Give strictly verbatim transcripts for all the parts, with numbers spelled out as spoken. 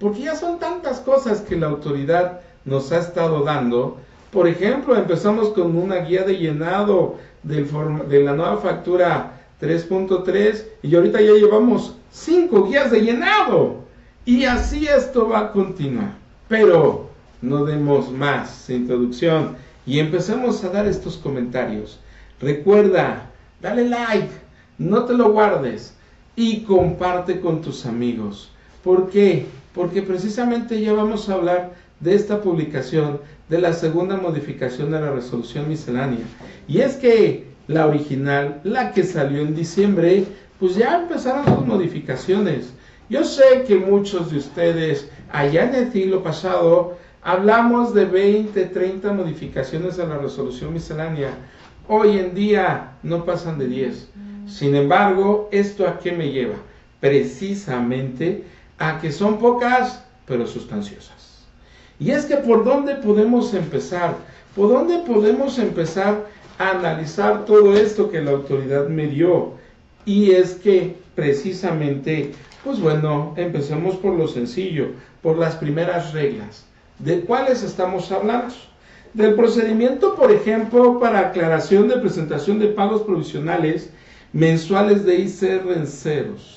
Porque ya son tantas cosas que la autoridad nos ha estado dando. Por ejemplo, empezamos con una guía de llenado del de la nueva factura tres punto tres y ahorita ya llevamos cinco guías de llenado. Y así esto va a continuar. Pero no demos más introducción y empecemos a dar estos comentarios. Recuerda, dale like, no te lo guardes y comparte con tus amigos. ¿Por qué? Porque precisamente ya vamos a hablar de esta publicación de la segunda modificación de la resolución miscelánea. Y es que la original, la que salió en diciembre, pues ya empezaron las modificaciones. Yo sé que muchos de ustedes, allá en el siglo pasado, hablamos de veinte, treinta modificaciones a la resolución miscelánea. Hoy en día no pasan de diez. Sin embargo, ¿esto a qué me lleva? Precisamente a que son pocas, pero sustanciosas. Y es que ¿por dónde podemos empezar? ¿Por dónde podemos empezar a analizar todo esto que la autoridad me dio? Y es que precisamente, pues bueno, empecemos por lo sencillo, por las primeras reglas. ¿De cuáles estamos hablando? Del procedimiento, por ejemplo, para aclaración de presentación de pagos provisionales mensuales de I S R en ceros.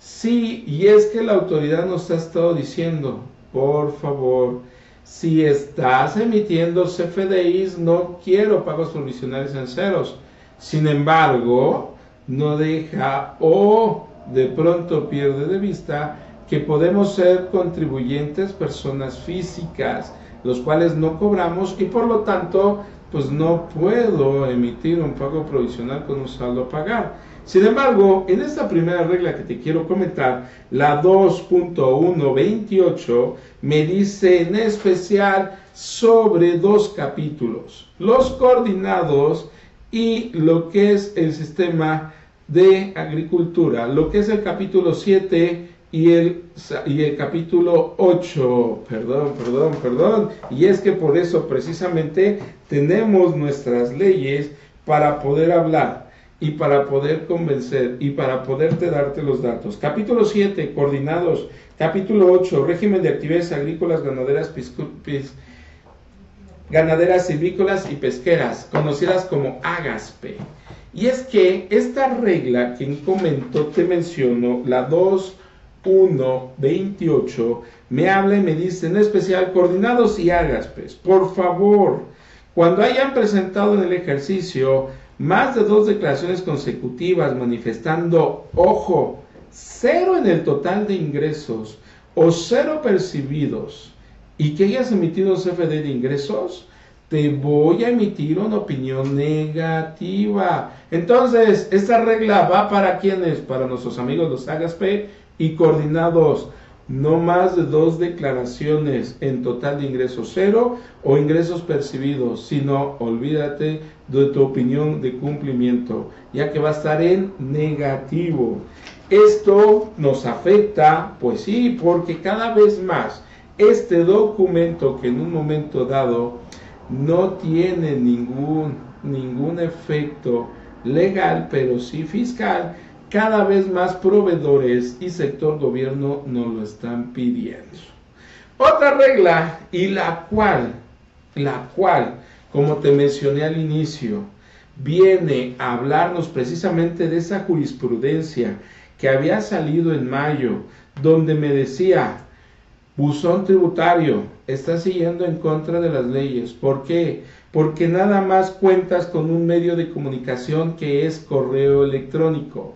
Sí, y es que la autoridad nos ha estado diciendo, por favor, si estás emitiendo C F D Is, no quiero pagos provisionales en ceros. Sin embargo, no deja o de pronto pierde de vista que podemos ser contribuyentes personas físicas, los cuales no cobramos y por lo tanto, pues no puedo emitir un pago provisional con un saldo a pagar. Sin embargo, en esta primera regla que te quiero comentar, la dos punto uno veintiocho, me dice en especial sobre dos capítulos, los coordinados y lo que es el sistema de agricultura, lo que es el capítulo siete y el, y el capítulo ocho, perdón, perdón, perdón, y es que por eso precisamente tenemos nuestras leyes para poder hablar y para poder convencer y para poderte darte los datos. Capítulo siete, coordinados. Capítulo ocho, régimen de actividades agrícolas, ganaderas, piscu, pis, ganaderas, silvícolas y pesqueras, conocidas como AGASPE. Y es que esta regla que comentó, te menciono, la dos punto uno veintiocho, me habla y me dice en especial coordinados y AGASPES. Por favor, cuando hayan presentado en el ejercicio más de dos declaraciones consecutivas manifestando, ojo, cero en el total de ingresos o cero percibidos y que hayas emitido un C F D de ingresos, te voy a emitir una opinión negativa. Entonces, esta regla va para quienes, para nuestros amigos los AGASPE y coordinados, no más de dos declaraciones en total de ingresos cero o ingresos percibidos, sino olvídate de tu opinión de cumplimiento, ya que va a estar en negativo. Esto nos afecta, pues sí, porque cada vez más este documento que en un momento dado no tiene ningún, ningún efecto legal, pero sí fiscal, cada vez más proveedores y sector gobierno nos lo están pidiendo. Otra regla, y la cual, la cual, como te mencioné al inicio, viene a hablarnos precisamente de esa jurisprudencia que había salido en mayo, donde me decía, Buzón Tributario, estás siguiendo en contra de las leyes. ¿Por qué? Porque nada más cuentas con un medio de comunicación que es correo electrónico.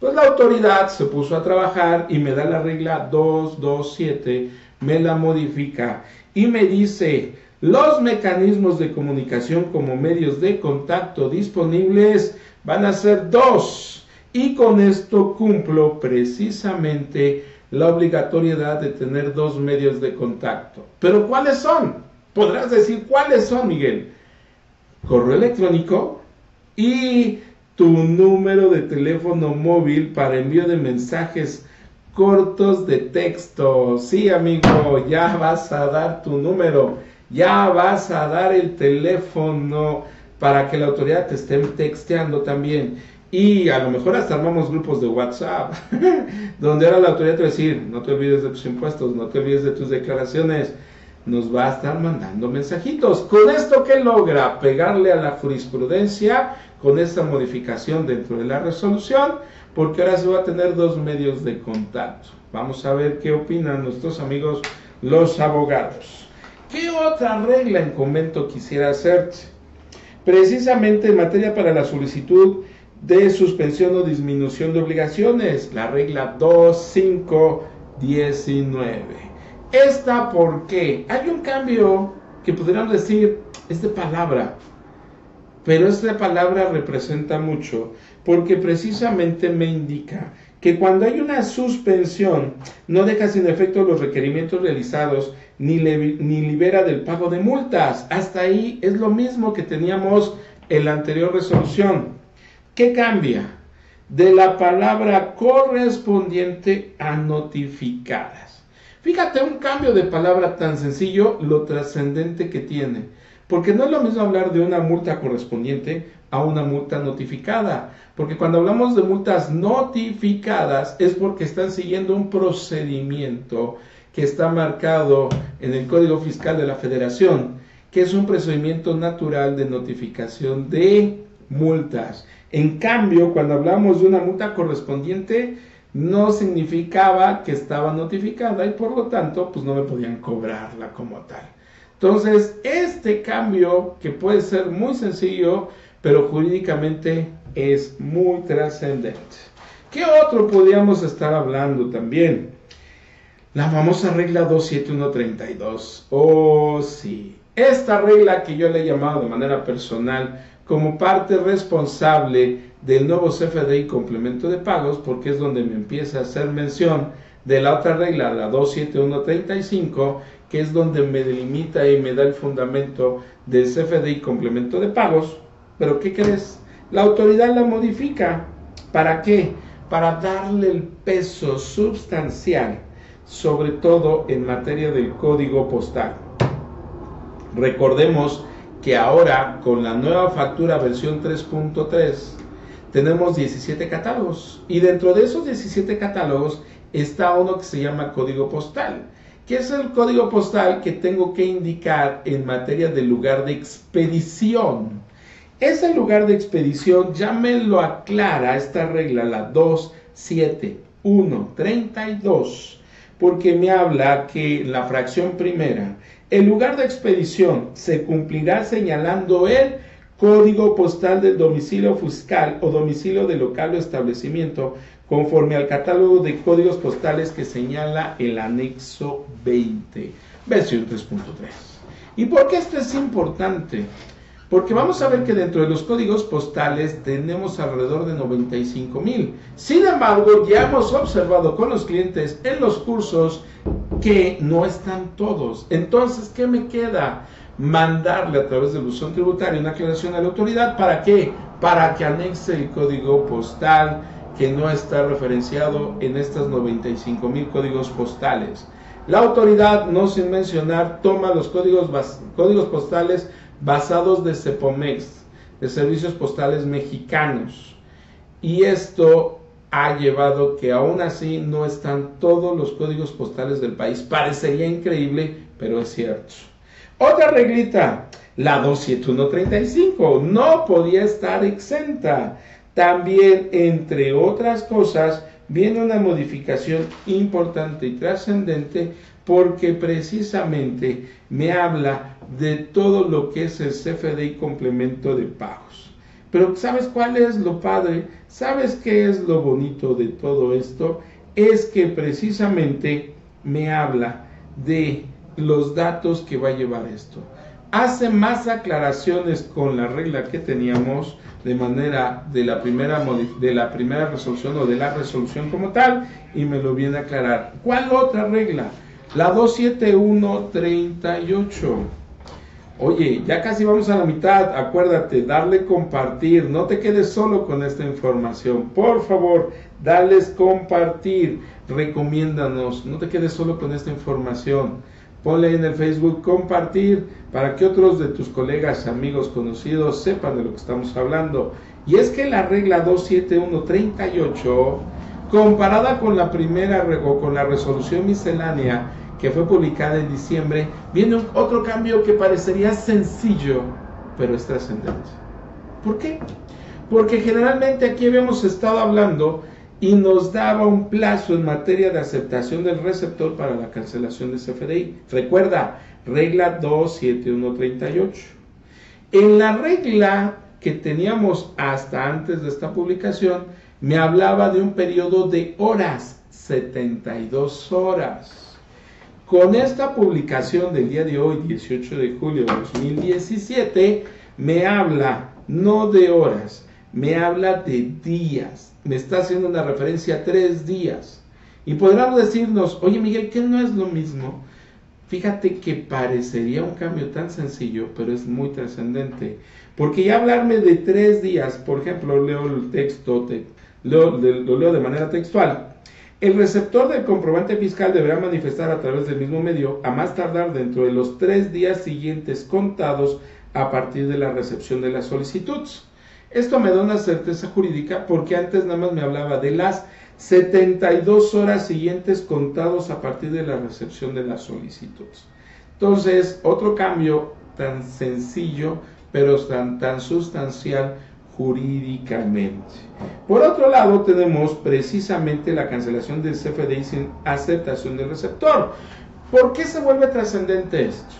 Pues la autoridad se puso a trabajar y me da la regla dos punto dos punto siete, me la modifica y me dice, los mecanismos de comunicación como medios de contacto disponibles van a ser dos. Y con esto cumplo precisamente la obligatoriedad de tener dos medios de contacto. ¿Pero cuáles son? Podrás decir, ¿cuáles son, Miguel? Correo electrónico y tu número de teléfono móvil para envío de mensajes cortos de texto. Sí, amigo, ya vas a dar tu número, ya vas a dar el teléfono para que la autoridad te esté texteando también. Y a lo mejor hasta armamos grupos de WhatsApp, donde ahora la autoridad te va a decir, no te olvides de tus impuestos, no te olvides de tus declaraciones, nos va a estar mandando mensajitos. ¿Con esto qué logra? Pegarle a la jurisprudencia con esta modificación dentro de la resolución, porque ahora se va a tener dos medios de contacto. Vamos a ver qué opinan nuestros amigos los abogados. ¿Qué otra regla en convento quisiera hacerte? Precisamente en materia para la solicitud de suspensión o disminución de obligaciones, la regla dos mil quinientos diecinueve. ¿Esta por qué? Hay un cambio que podrían decir, es de palabra, pero esta palabra representa mucho, porque precisamente me indica que cuando hay una suspensión, no deja sin efecto los requerimientos realizados, ni, le, ni libera del pago de multas. Hasta ahí es lo mismo que teníamos en la anterior resolución. ¿Qué cambia? De la palabra correspondiente a notificadas. Fíjate, un cambio de palabra tan sencillo, lo trascendente que tiene. Porque no es lo mismo hablar de una multa correspondiente a una multa notificada. Porque cuando hablamos de multas notificadas es porque están siguiendo un procedimiento que está marcado en el Código Fiscal de la Federación, que es un procedimiento natural de notificación de multas. En cambio, cuando hablamos de una multa correspondiente, no significaba que estaba notificada y por lo tanto, pues no me podían cobrarla como tal. Entonces, este cambio, que puede ser muy sencillo, pero jurídicamente es muy trascendente. ¿Qué otro podríamos estar hablando también? La famosa regla dos siete uno treinta y dos. Oh, sí. Esta regla que yo le he llamado de manera personal como parte responsable del nuevo C F D I complemento de pagos, porque es donde me empieza a hacer mención de la otra regla, la dos siete uno treinta y cinco, que es donde me delimita y me da el fundamento del C F D I complemento de pagos. ¿Pero qué crees? La autoridad la modifica. ¿Para qué? Para darle el peso sustancial, sobre todo en materia del código postal. Recordemos que ahora con la nueva factura versión tres punto tres tenemos diecisiete catálogos, y dentro de esos diecisiete catálogos está uno que se llama código postal, que es el código postal que tengo que indicar en materia del lugar de expedición. Ese lugar de expedición ya me lo aclara esta regla, la dos siete uno treinta y dos, porque me habla que la fracción primera, el lugar de expedición se cumplirá señalando el código postal del domicilio fiscal o domicilio de local o establecimiento conforme al catálogo de códigos postales que señala el anexo veinte, versión tres punto tres. ¿Y por qué esto es importante? Porque vamos a ver que dentro de los códigos postales tenemos alrededor de noventa y cinco mil. Sin embargo, ya hemos observado con los clientes en los cursos que no están todos. Entonces, ¿qué me queda? Mandarle a través del buzón tributario una aclaración a la autoridad. ¿Para qué? Para que anexe el código postal que no está referenciado en estas noventa y cinco mil códigos postales. La autoridad, no sin mencionar, toma los códigos, códigos postales basados de CEPOMEX, de Servicios Postales Mexicanos, y esto ha llevado que aún así no están todos los códigos postales del país. Parecería increíble, pero es cierto. Otra reglita, la dos siete uno treinta y cinco, no podía estar exenta. También, entre otras cosas, viene una modificación importante y trascendente, porque precisamente me habla de todo lo que es el C F D I complemento de pagos. Pero ¿sabes cuál es lo padre? ¿Sabes qué es lo bonito de todo esto? Es que precisamente me habla de los datos que va a llevar esto. Hace más aclaraciones con la regla que teníamos de manera de la primera de la primera resolución o de la resolución como tal, y me lo viene a aclarar. ¿Cuál otra regla? La dos siete uno treinta y ocho. Oye, ya casi vamos a la mitad. Acuérdate, darle compartir. No te quedes solo con esta información. Por favor, dales compartir. Recomiéndanos. No te quedes solo con esta información. Ponle en el Facebook compartir para que otros de tus colegas, amigos, conocidos sepan de lo que estamos hablando. Y es que la regla doscientos setenta y uno treinta y ocho, comparada con la primera o con la resolución miscelánea que fue publicada en diciembre, viene otro cambio que parecería sencillo, pero es trascendente. ¿Por qué? Porque generalmente aquí habíamos estado hablando y nos daba un plazo en materia de aceptación del receptor para la cancelación de C F D I. Recuerda, regla doscientos setenta y uno treinta y ocho. En la regla que teníamos hasta antes de esta publicación, me hablaba de un periodo de horas, setenta y dos horas. Con esta publicación del día de hoy, dieciocho de julio de dos mil diecisiete, me habla no de horas, me habla de días. Me está haciendo una referencia a tres días. Y podrán decirnos, oye Miguel, ¿qué no es lo mismo? Fíjate que parecería un cambio tan sencillo, pero es muy trascendente. Porque ya hablarme de tres días, por ejemplo, leo el texto, te, leo, de, lo leo de manera textual. El receptor del comprobante fiscal deberá manifestar a través del mismo medio, a más tardar dentro de los tres días siguientes contados a partir de la recepción de la solicitud. Esto me da una certeza jurídica porque antes nada más me hablaba de las setenta y dos horas siguientes contados a partir de la recepción de las solicitudes. Entonces, otro cambio tan sencillo, pero tan, tan sustancial jurídicamente. Por otro lado, tenemos precisamente la cancelación del C F D I sin aceptación del receptor. ¿Por qué se vuelve trascendente esto?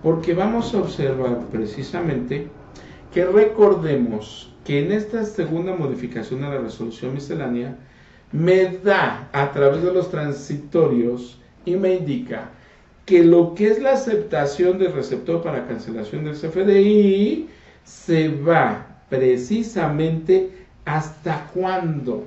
Porque vamos a observar precisamente que recordemos que en esta segunda modificación a la resolución miscelánea me da a través de los transitorios y me indica que lo que es la aceptación del receptor para cancelación del C F D I se va precisamente hasta cuándo,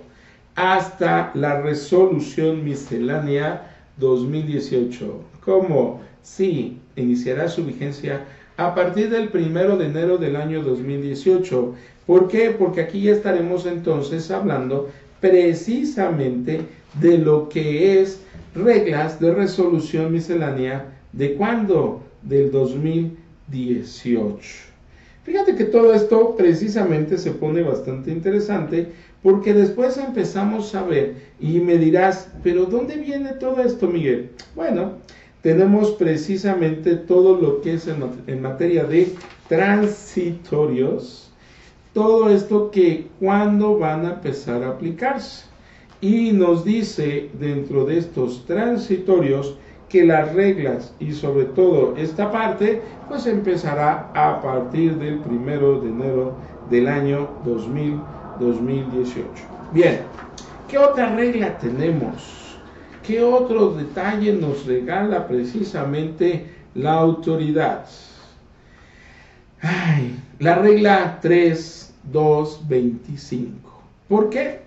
hasta la resolución miscelánea dos mil dieciocho. ¿Cómo? Sí, iniciará su vigencia a partir del primero de enero del año dos mil dieciocho. ¿Por qué? Porque aquí ya estaremos entonces hablando precisamente de lo que es reglas de resolución miscelánea de cuándo, del dos mil dieciocho. Fíjate que todo esto precisamente se pone bastante interesante porque después empezamos a ver y me dirás, pero ¿dónde viene todo esto, Miguel? Bueno, tenemos precisamente todo lo que es en, en materia de transitorios, todo esto que cuándo van a empezar a aplicarse. Y nos dice dentro de estos transitorios que las reglas y sobre todo esta parte, pues empezará a partir del primero de enero del año dos mil dieciocho. Bien, ¿qué otra regla tenemos? ¿Qué otro detalle nos regala precisamente la autoridad? Ay, la regla tres mil doscientos veinticinco. ¿Por qué?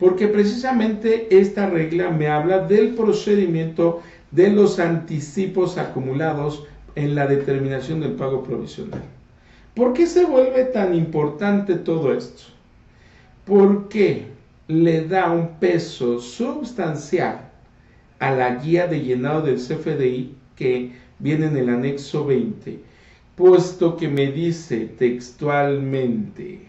Porque precisamente esta regla me habla del procedimiento de los anticipos acumulados en la determinación del pago provisional. ¿Por qué se vuelve tan importante todo esto? Porque le da un peso sustancial a la guía de llenado del C F D I que viene en el anexo veinte, puesto que me dice textualmente,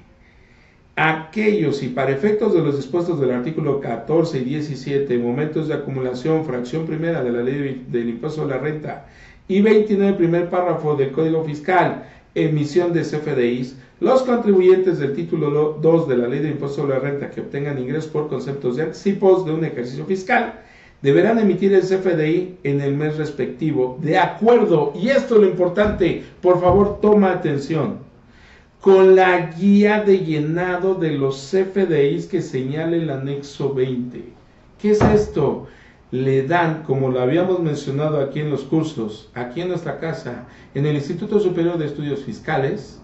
aquellos y para efectos de los dispuestos del artículo catorce y diecisiete, momentos de acumulación, fracción primera de la ley del impuesto a la renta y veintinueve, primer párrafo del Código Fiscal, emisión de C F D Is, los contribuyentes del título dos de la ley del impuesto a la renta que obtengan ingresos por conceptos de anticipos de un ejercicio fiscal, deberán emitir el C F D I en el mes respectivo, de acuerdo, y esto es lo importante, por favor toma atención, con la guía de llenado de los C F D Is que señala el anexo veinte. ¿Qué es esto? Le dan, como lo habíamos mencionado aquí en los cursos, aquí en nuestra casa, en el Instituto Superior de Estudios Fiscales,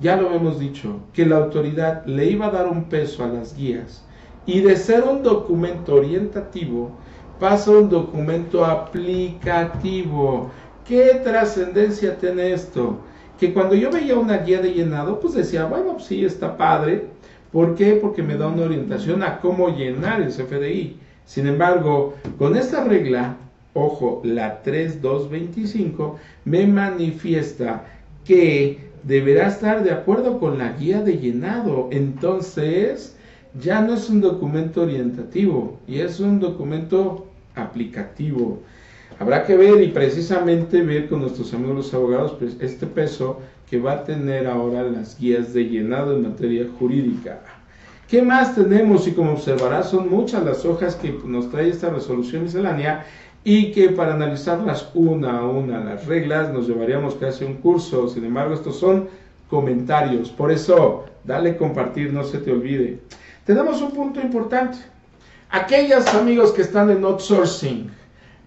ya lo hemos dicho, que la autoridad le iba a dar un peso a las guías, y de ser un documento orientativo, pasa un documento aplicativo. ¿Qué trascendencia tiene esto? Que cuando yo veía una guía de llenado, pues decía, bueno, sí, está padre. ¿Por qué? Porque me da una orientación a cómo llenar el C F D I. Sin embargo, con esta regla ojo, la tres mil doscientos veinticinco, me manifiesta que deberá estar de acuerdo con la guía de llenado. Entonces, ya no es un documento orientativo y es un documento aplicativo. Habrá que ver y precisamente ver con nuestros amigos los abogados pues, este peso que va a tener ahora las guías de llenado en materia jurídica. ¿Qué más tenemos? Y como observarás, son muchas las hojas que nos trae esta resolución miscelánea y que para analizarlas una a una las reglas nos llevaríamos casi un curso. Sin embargo, estos son comentarios. Por eso, dale compartir, no se te olvide. Tenemos un punto importante. Aquellos amigos que están en outsourcing,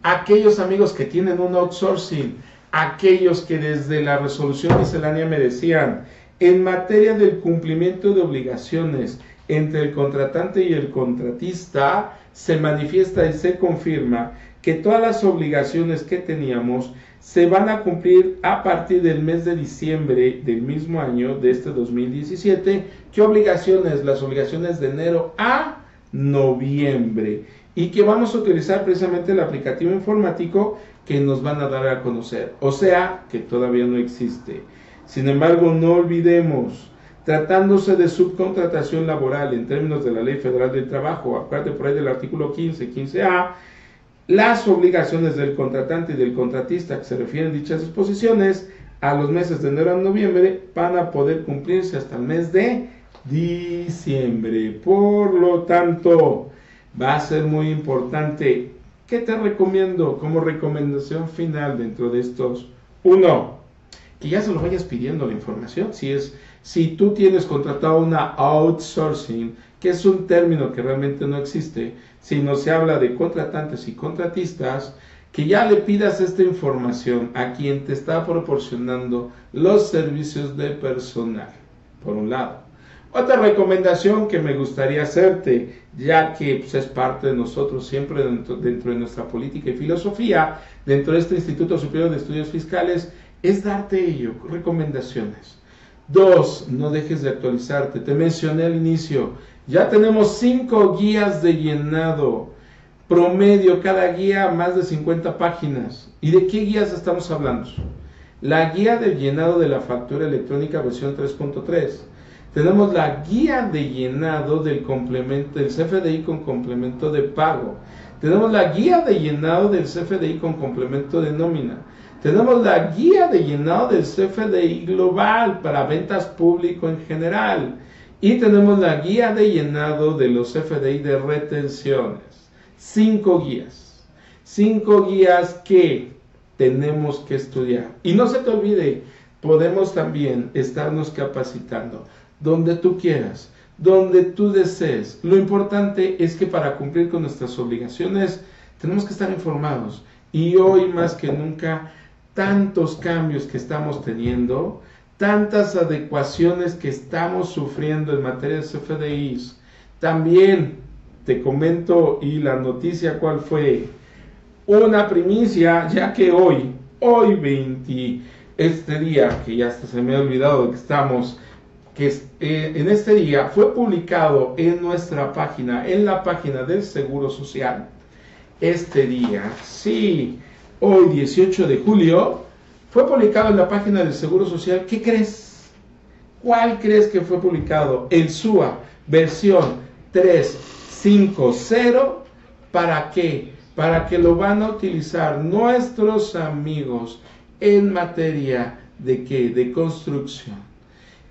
aquellos amigos que tienen un outsourcing, aquellos que desde la resolución miscelánea me decían, en materia del cumplimiento de obligaciones entre el contratante y el contratista, se manifiesta y se confirma que todas las obligaciones que teníamos se van a cumplir a partir del mes de diciembre del mismo año de este dos mil diecisiete. ¿Qué obligaciones? Las obligaciones de enero a noviembre. Y que vamos a utilizar precisamente el aplicativo informático que nos van a dar a conocer. O sea, que todavía no existe. Sin embargo, no olvidemos, tratándose de subcontratación laboral en términos de la Ley Federal del Trabajo, aparte por ahí del artículo quince, quince A, las obligaciones del contratante y del contratista que se refieren a dichas disposiciones a los meses de enero a noviembre van a poder cumplirse hasta el mes de diciembre. Por lo tanto, va a ser muy importante. ¿Qué te recomiendo como recomendación final dentro de estos? Uno, que ya se lo vayas pidiendo la información. Si es, si tú tienes contratado una outsourcing, que es un término que realmente no existe, sino se habla de contratantes y contratistas, que ya le pidas esta información a quien te está proporcionando los servicios de personal, por un lado. Otra recomendación que me gustaría hacerte, ya que pues, es parte de nosotros siempre dentro, dentro de nuestra política y filosofía, dentro de este Instituto Superior de Estudios Fiscales, es darte ello, recomendaciones. Dos, no dejes de actualizarte. Te mencioné al inicio, ya tenemos cinco guías de llenado. Promedio, cada guía más de cincuenta páginas. ¿Y de qué guías estamos hablando? La guía de llenado de la factura electrónica versión tres punto tres. Tenemos la guía de llenado del complemento del C F D I con complemento de pago. Tenemos la guía de llenado del C F D I con complemento de nómina. Tenemos la guía de llenado del C F D I global para ventas público en general. Y tenemos la guía de llenado de los C F D I de retenciones. Cinco guías. Cinco guías que tenemos que estudiar. Y no se te olvide, podemos también estarnos capacitando donde tú quieras, donde tú desees. Lo importante es que para cumplir con nuestras obligaciones tenemos que estar informados. Y hoy más que nunca, tantos cambios que estamos teniendo, tantas adecuaciones que estamos sufriendo en materia de C F D Is. También te comento, y la noticia cuál fue, una primicia, ya que hoy, hoy veinte, este día, que ya hasta se me ha olvidado de que estamos, que en este día fue publicado en nuestra página, en la página del Seguro Social. Este día, sí, hoy dieciocho de julio, fue publicado en la página del Seguro Social. ¿Qué crees? ¿Cuál crees que fue publicado? El S U A versión tres punto cinco punto cero. ¿Para qué? Para que lo van a utilizar nuestros amigos en materia de ¿qué? De construcción.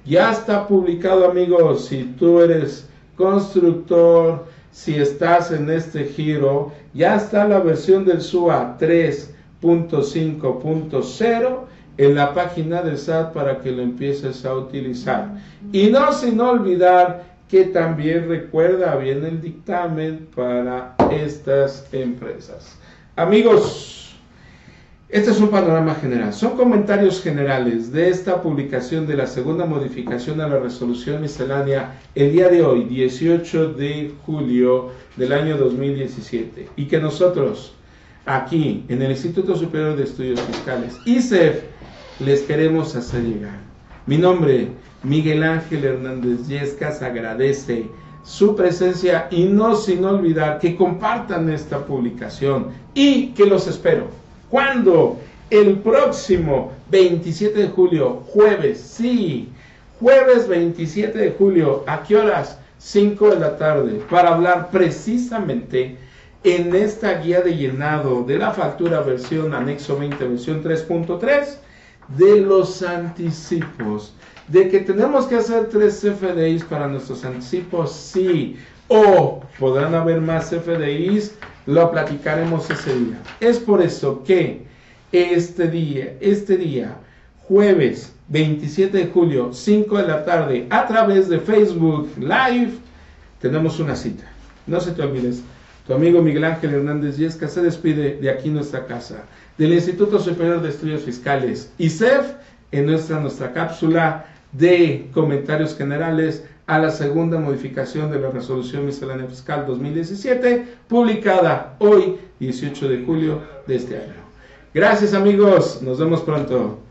Ya está publicado, amigos. Si tú eres constructor, si estás en este giro, ya está la versión del S U A tres punto cinco punto cero en la página del S A T para que lo empieces a utilizar. Y no sin olvidar que también recuerda bien el dictamen para estas empresas. Amigos, este es un panorama general. Son comentarios generales de esta publicación de la segunda modificación a la resolución miscelánea el día de hoy, dieciocho de julio del año dos mil diecisiete. Y que nosotros, aquí, en el Instituto Superior de Estudios Fiscales, I S E F, les queremos hacer llegar. Mi nombre, Miguel Ángel Hernández Yescas, agradece su presencia y no sin olvidar que compartan esta publicación y que los espero. ¿Cuándo? El próximo veintisiete de julio, jueves, sí, jueves veintisiete de julio, ¿a qué horas? cinco de la tarde, para hablar precisamente en esta guía de llenado de la factura versión anexo veinte, versión tres punto tres, de los anticipos, de que tenemos que hacer tres C F D Is para nuestros anticipos, sí, o podrán haber más C F D Is, lo platicaremos ese día. Es por eso que este día, este día, jueves veintisiete de julio, cinco de la tarde, a través de Facebook Live, tenemos una cita. No se te olvides, tu amigo Miguel Ángel Hernández Yescas se despide de aquí nuestra casa, del Instituto Superior de Estudios Fiscales, I S E F, en nuestra, nuestra cápsula de comentarios generales a la segunda modificación de la Resolución Miscelánea Fiscal dos mil diecisiete, publicada hoy, dieciocho de julio de este año. Gracias amigos, nos vemos pronto.